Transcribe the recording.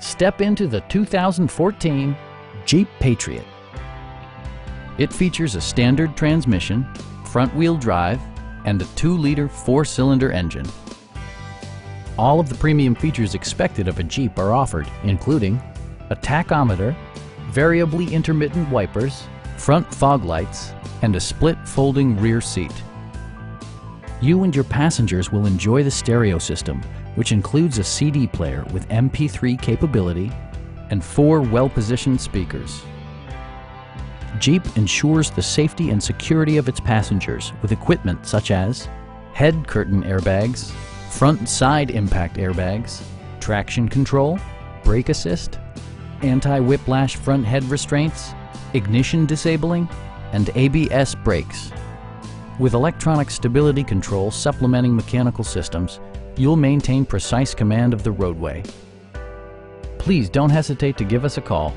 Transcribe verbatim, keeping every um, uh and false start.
Step into the two thousand fourteen Jeep Patriot. It features a standard transmission, front-wheel drive, and a two liter four cylinder engine. All of the premium features expected of a Jeep are offered, including a tachometer, variably intermittent wipers, front fog lights, and a split folding rear seat. You and your passengers will enjoy the stereo system, which includes a C D player with M P three capability and four well-positioned speakers. Jeep ensures the safety and security of its passengers with equipment such as head curtain airbags, front and side impact airbags, traction control, brake assist, anti-whiplash front head restraints, ignition disabling, and A B S brakes. With electronic stability control supplementing mechanical systems, you'll maintain precise command of the roadway. Please don't hesitate to give us a call.